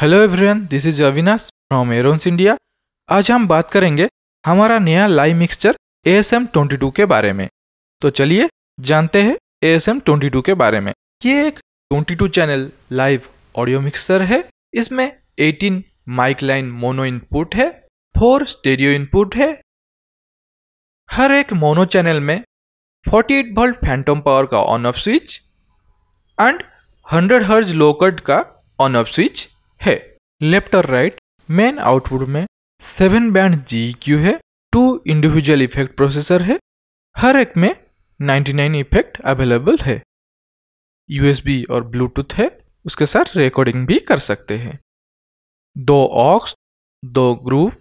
Hello everyone, this is Avinash from एरोन्स India. आज हम बात करेंगे हमारा नया लाइव मिक्सचर ASM 22 के बारे में। तो चलिए जानते हैं ASM 22 के बारे में। ये एक 22 चैनल लाइव ऑडियो मिक्सचर है। इसमें 18 माइक लाइन मोनो इनपुट है, 4 स्टेरियो इनपुट है। हर एक मोनो चैनल में 48 वोल्ट फैंटम पावर का on off switch and 100 hertz low cut का ऑन ऑफ स्विच है। लेफ्ट और राइट मेन आउटपुट में 7 बैंड GEQ है, 2 इंडिविजुअल इफेक्ट प्रोसेसर है, हर एक में 99 इफेक्ट अवेलेबल है। USB और ब्लूटूथ है, उसके साथ रिकॉर्डिंग भी कर सकते हैं। 2 ऑक्स, 2 ग्रूव,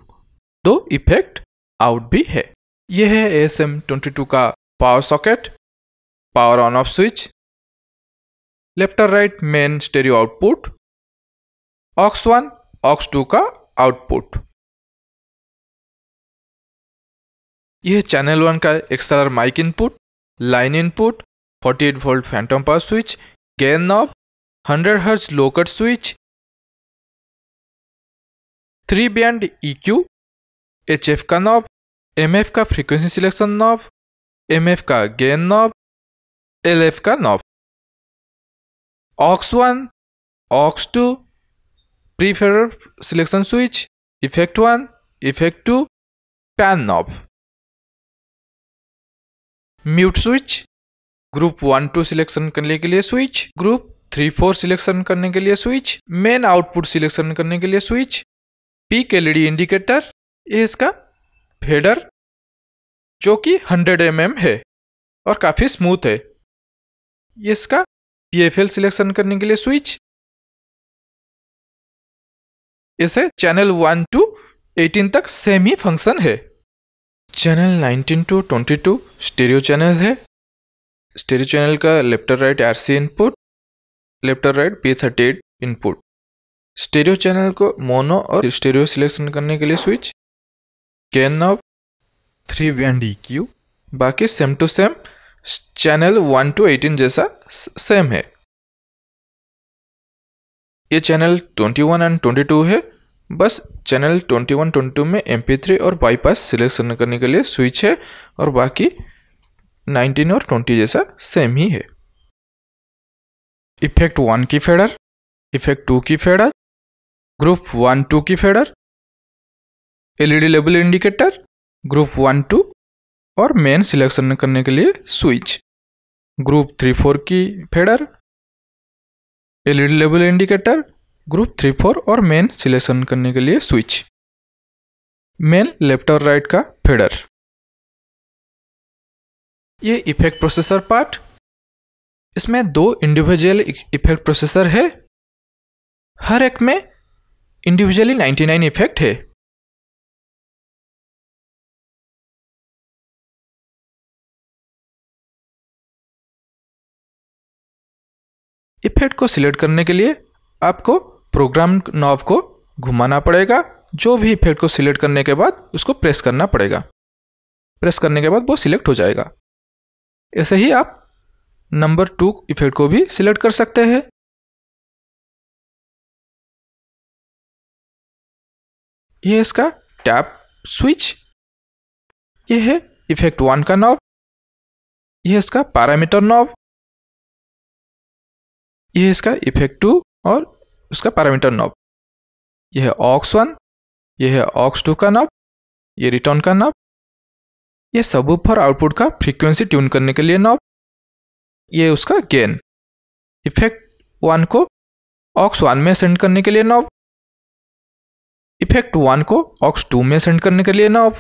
2 इफेक्ट आउट भी है। यह है ASM 22 का power socket, power on off switch, left और right main stereo output, aux 1, aux 2 का आउटपुट। यह चैनल 1 का XLR mic input, line input, 48 volt phantom power switch, gain knob, 100 hertz low cut switch, 3 band EQ, HF का knob, MF का frequency selection knob, MF का gain knob, LF का knob, aux 1, aux 2, prefader selection switch, effect 1, effect 2, pan knob, mute switch, group 1-2 selection करने के लिए switch, group 3-4 selection करने के लिए स्विच, मेन आउटपुट सिलेक्शन करने के लिए स्विच, पीक LED इंडिकेटर, ये इसका फेडर जो कि 100 mm है और काफ़ी स्मूथ है। ये इसका PFL सिलेक्शन करने के लिए स्विच। इसे चैनल 1 to 18 तक सेम ही फंक्शन है। चैनल 19 to 22 स्टेरियो चैनल है। स्टेरियो चैनल का लेफ्ट और राइट RC इनपुट, लेफ्ट और right P38 input. Stereo channel को मोनो और स्टेरियो सिलेक्शन करने के लिए switch, gain knob, 3 band EQ, बाकी same to same channel 1 to 18 जैसा सेम है। ये चैनल 21 and 22 है। बस चैनल 21-22 में MP3 और बाईपास सिलेक्शन करने के लिए स्विच है और बाकी 19 और 20 जैसा सेम ही है। इफेक्ट 1 की फेडर, इफेक्ट 2 की फेडर, ग्रुप 1-2 की fader, LED label indicator, group 1-2 और मेन सिलेक्शन करने के लिए स्विच, ग्रुप 3-4 की fader, LED label indicator, group 3-4 और मेन सिलेक्शन करने के लिए स्विच, मेन लेफ्ट और राइट का फेडर। ये इफेक्ट प्रोसेसर पार्ट, इसमें 2 इंडिविजुअल इफेक्ट प्रोसेसर है, हर एक में इंडिविजुअली 99 इफेक्ट है। इफेक्ट को सिलेक्ट करने के लिए आपको प्रोग्राम नॉब को घुमाना पड़ेगा। जो भी इफेक्ट को सिलेक्ट करने के बाद उसको प्रेस करना पड़ेगा, प्रेस करने के बाद वो सिलेक्ट हो जाएगा। ऐसे ही आप नंबर 2 इफेक्ट को भी सिलेक्ट कर सकते हैं। ये इसका टैप स्विच, ये है इफेक्ट 1 का नॉब, ये इसका पैरामीटर नॉब, ये इसका इफेक्ट 2 और उसका पैरामीटर नॉब, यह है ऑक्स 1, यह है ऑक्स 2 का नॉब, ये रिटर्न का नॉब, ये सबवूफर आउटपुट का फ्रीक्वेंसी ट्यून करने के लिए नॉब, ये उसका गेन, इफेक्ट 1 को ऑक्स 1 में सेंड करने के लिए नॉब, इफेक्ट 1 को ऑक्स 2 में सेंड करने के लिए नॉब,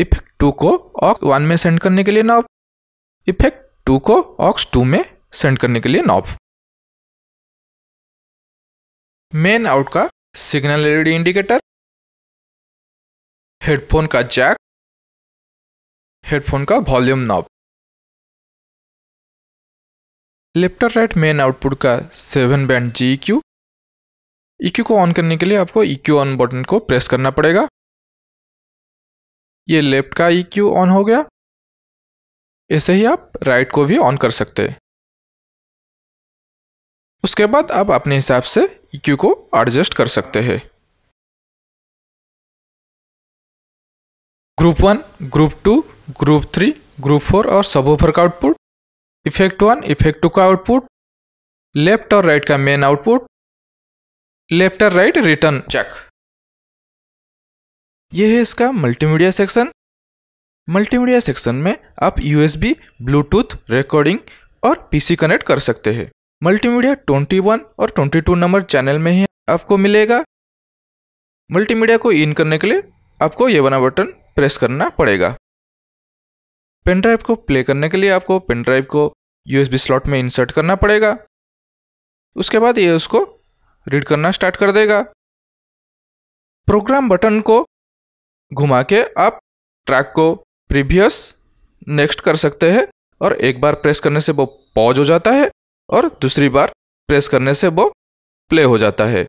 इफेक्ट 2 को ऑक्स 1 में सेंड करने के लिए नॉब, इफेक्ट 2 को ऑक्स 2 में सेंड करने के लिए नॉब। मेन आउट का सिग्नल LED इंडिकेटर, हेडफोन का जैक, हेडफोन का वॉल्यूम नॉब, लेफ्ट और राइट मेन आउटपुट का 7 बैंड GEQ। EQ को ऑन करने के लिए आपको EQ ऑन बटन को प्रेस करना पड़ेगा। ये लेफ्ट का EQ ऑन हो गया, ऐसे ही आप राइट को भी ऑन कर सकते हैं। उसके बाद आप अपने हिसाब से EQ को एडजस्ट कर सकते हैं। ग्रुप 1, ग्रुप 2, ग्रुप 3, ग्रुप 4 और सबवूफर का आउटपुट, इफेक्ट 1, इफेक्ट 2 का आउटपुट, लेफ्ट और राइट का मेन आउटपुट, लेफ्ट और राइट रिटर्न चेक। यह है इसका मल्टीमीडिया सेक्शन। मल्टीमीडिया सेक्शन में आप USB, ब्लूटूथ, रिकॉर्डिंग और PC कनेक्ट कर सकते हैं। मल्टीमीडिया 21 और 22 नंबर चैनल में ही आपको मिलेगा। मल्टीमीडिया को इन करने के लिए आपको ये वाला बटन प्रेस करना पड़ेगा। पेन ड्राइव को प्ले करने के लिए आपको पेन ड्राइव को USB स्लॉट में इंसर्ट करना पड़ेगा। उसके बाद ये उसको रीड करना स्टार्ट कर देगा। प्रोग्राम बटन को घुमा के आप ट्रैक को प्रीवियस, नेक्स्ट कर सकते हैं और एक बार प्रेस करने से वो पॉज हो जाता है और दूसरी बार प्रेस करने से वो प्ले हो जाता है।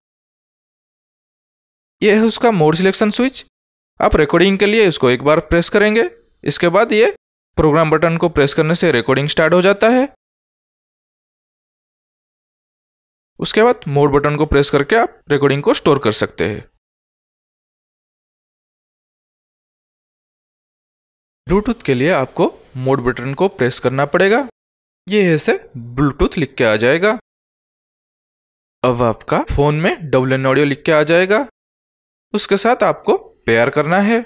यह है उसका मोड सिलेक्शन स्विच। आप रिकॉर्डिंग के लिए इसको एक बार प्रेस करेंगे, इसके बाद ये प्रोग्राम बटन को प्रेस करने से रिकॉर्डिंग स्टार्ट हो जाता है। उसके बाद मोड बटन को प्रेस करके आप रिकॉर्डिंग को स्टोर कर सकते हैं। ब्लूटूथ के लिए आपको मोड बटन को प्रेस करना पड़ेगा। ये ऐसे ब्लूटूथ लिख के आ जाएगा। अब आपका फोन में डब्लिन ऑडियो लिख के आ जाएगा। उसके साथ आपको पेयर करना है।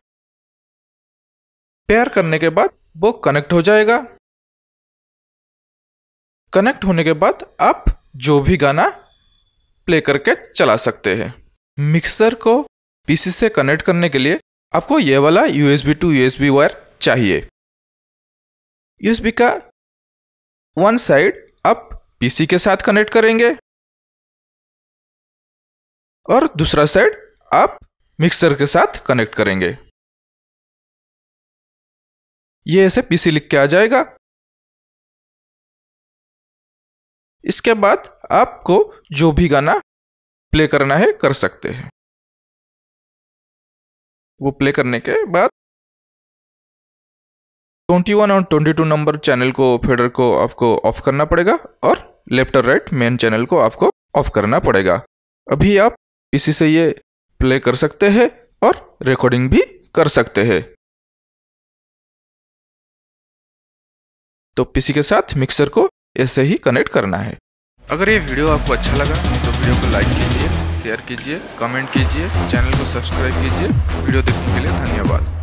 पेयर करने के बाद वो कनेक्ट हो जाएगा। कनेक्ट होने के बाद आप जो भी गाना प्ले करके चला सकते हैं। मिक्सर को PC से कनेक्ट करने के लिए आपको ये वाला USB to USB वायर चाहिए। USB का वन साइड आप PC के साथ कनेक्ट करेंगे और दूसरा साइड आप मिक्सर के साथ कनेक्ट करेंगे। ये ऐसे PC लिख के आ जाएगा। इसके बाद आपको जो भी गाना प्ले करना है कर सकते हैं। वो प्ले करने के बाद 21 और 22 नंबर चैनल को, फेडर को आपको ऑफ करना पड़ेगा और लेफ्ट और राइट मेन चैनल को आपको ऑफ करना पड़ेगा। अभी आप इसी से ये प्ले कर सकते हैं और रिकॉर्डिंग भी कर सकते हैं। तो PC के साथ मिक्सर को ऐसे ही कनेक्ट करना है। अगर ये वीडियो आपको अच्छा लगा तो वीडियो को लाइक कीजिए, शेयर कीजिए, कमेंट कीजिए, चैनल को सब्सक्राइब कीजिए। वीडियो देखने के लिए धन्यवाद।